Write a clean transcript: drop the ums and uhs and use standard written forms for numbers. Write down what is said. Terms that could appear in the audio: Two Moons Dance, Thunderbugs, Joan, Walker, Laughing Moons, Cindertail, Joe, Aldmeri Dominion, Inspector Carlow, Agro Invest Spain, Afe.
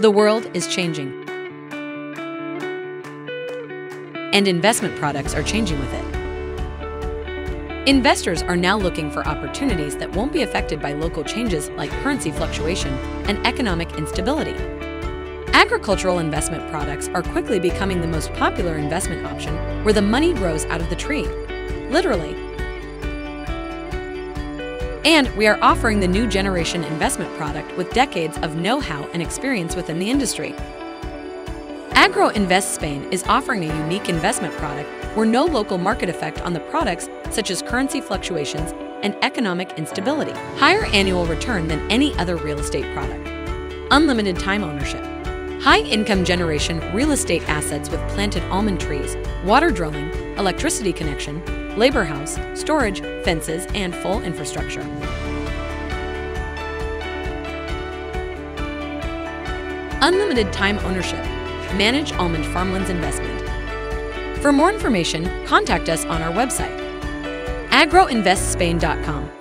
The world is changing, and investment products are changing with it. Investors are now looking for opportunities that won't be affected by local changes like currency fluctuation and economic instability. Agricultural investment products are quickly becoming the most popular investment option, where the money grows out of the tree, literally. And we are offering the new generation investment product with decades of know-how and experience within the industry. Agro Invest Spain is offering a unique investment product where no local market effect on the products such as currency fluctuations and economic instability. Higher annual return than any other real estate product. Unlimited time ownership. High income generation real estate assets with planted almond trees, water drilling, electricity connection, labor house, storage, fences, and full infrastructure. Unlimited time ownership. Manage almond farmlands investment. For more information, contact us on our website, agroinvestspain.com.